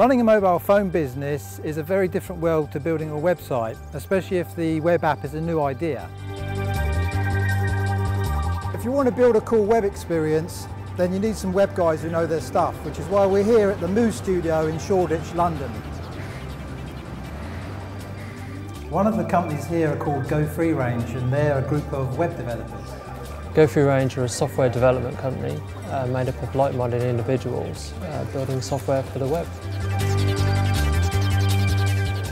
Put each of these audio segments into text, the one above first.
Running a mobile phone business is a very different world to building a website, especially if the web app is a new idea. If you want to build a cool web experience, then you need some web guys who know their stuff, which is why we're here at the Moo Studio in Shoreditch, London. One of the companies here are called Go Free Range, and they're a group of web developers. Go Free Range are a software development company made up of like-minded individuals building software for the web.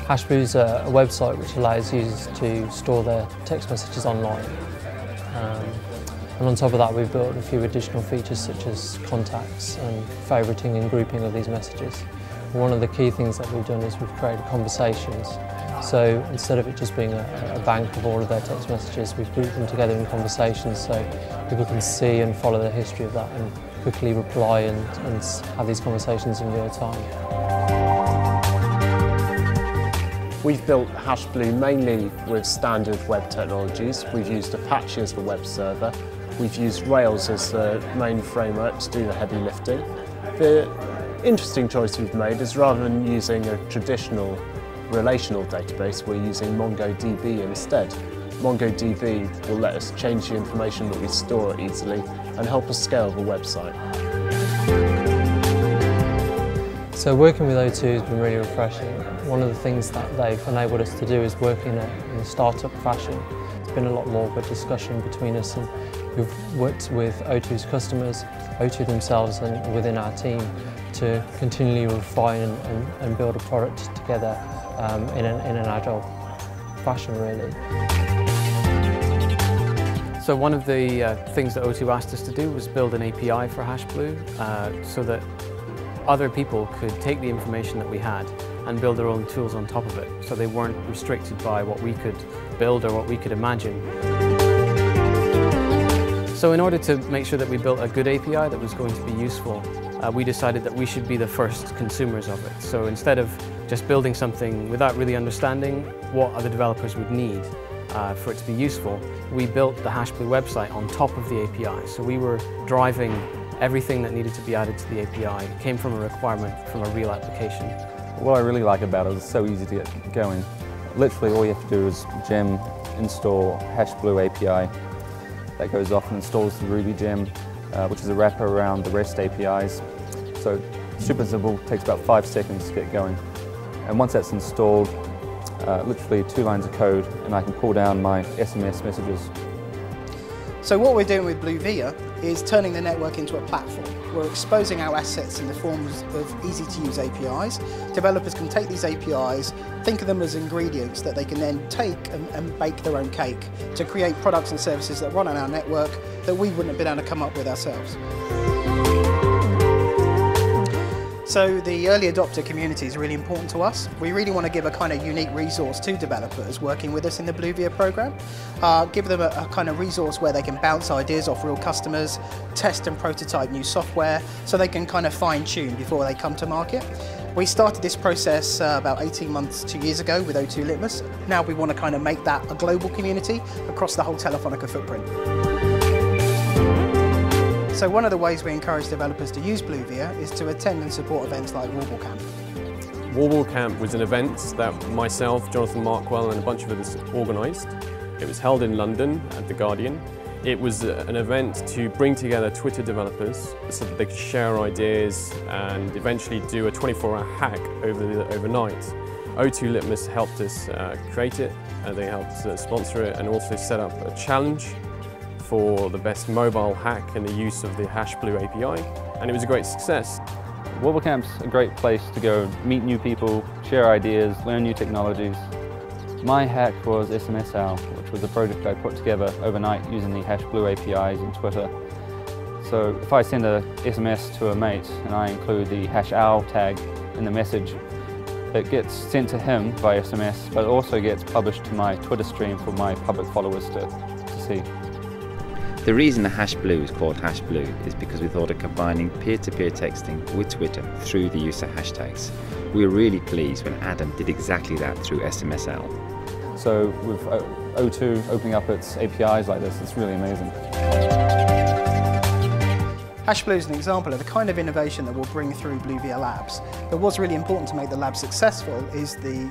Hashblue is a website which allows users to store their text messages online. And on top of that, we've built a few additional features such as contacts and favouriting and grouping of these messages. And one of the key things that we've done is we've created conversations. So instead of it just being a bank of all of their text messages, we've grouped them together in conversations so people can see and follow the history of that and quickly reply and have these conversations in real time. We've built Hashblue mainly with standard web technologies. We've used Apache as the web server. We've used Rails as the main framework to do the heavy lifting. The interesting choice we've made is rather than using a traditional relational database, we're using MongoDB instead. MongoDB will let us change the information that we store easily and help us scale the website. So working with O2 has been really refreshing. One of the things that they've enabled us to do is work in a startup fashion. There's been a lot more of a discussion between us, and we've worked with O2's customers, O2 themselves, and within our team to continually refine and build a product together in an agile fashion, really. So one of the things that O2 asked us to do was build an API for Hashblue so that other people could take the information that we had and build their own tools on top of it, so they weren't restricted by what we could build or what we could imagine. So in order to make sure that we built a good API that was going to be useful, we decided that we should be the first consumers of it. So instead of just building something without really understanding what other developers would need for it to be useful, we built the Hashblue website on top of the API. So we were driving everything that needed to be added to the API. It came from a requirement from a real application. What I really like about it is it's so easy to get going. Literally all you have to do is gem install Hashblue API. That goes off and installs the Ruby gem, which is a wrapper around the REST APIs. So super simple, takes about 5 seconds to get going. And once that's installed, literally 2 lines of code, and I can pull down my SMS messages. So what we're doing with BlueVia is turning the network into a platform. We're exposing our assets in the forms of easy-to-use APIs. Developers can take these APIs, think of them as ingredients that they can then take and bake their own cake to create products and services that run on our network that we wouldn't have been able to come up with ourselves. So the early adopter community is really important to us. We really want to give a kind of unique resource to developers working with us in the BlueVia program. Give them a kind of resource where they can bounce ideas off real customers, test and prototype new software, so they can kind of fine-tune before they come to market. We started this process about 18 months, 2 years ago with O2 Litmus. Now we want to kind of make that a global community across the whole Telefonica footprint. So one of the ways we encourage developers to use BlueVia is to attend and support events like Warble Camp. Warble Camp was an event that myself, Jonathan Markwell, and a bunch of others organised. It was held in London at The Guardian. It was an event to bring together Twitter developers so that they could share ideas and eventually do a 24-hour hack overnight. O2 Litmus helped us create it, and they helped sponsor it and also set up a challenge for the best mobile hack and the use of the Hashblue API, and it was a great success. Warble Camp's a great place to go meet new people, share ideas, learn new technologies. My hack was SMS Owl, which was a project I put together overnight using the Hashblue APIs and Twitter. So if I send a SMS to a mate and I include the #owl tag in the message, it gets sent to him by SMS, but it also gets published to my Twitter stream for my public followers to see. The reason the Hashblue is called Hashblue is because we thought of combining peer-to-peer texting with Twitter through the use of hashtags. We were really pleased when Adam did exactly that through SMS Owl. So with O2 opening up its APIs like this, it's really amazing. Hashblue is an example of the kind of innovation that we'll bring through BlueVia Labs. But what's really important to make the lab successful is the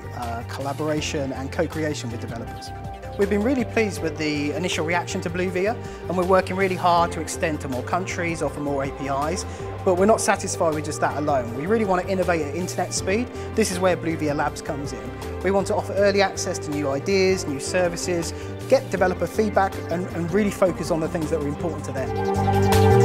collaboration and co-creation with developers. We've been really pleased with the initial reaction to BlueVia, and we're working really hard to extend to more countries, offer more APIs, but we're not satisfied with just that alone. We really want to innovate at internet speed. This is where BlueVia Labs comes in. We want to offer early access to new ideas, new services, get developer feedback, and really focus on the things that are important to them.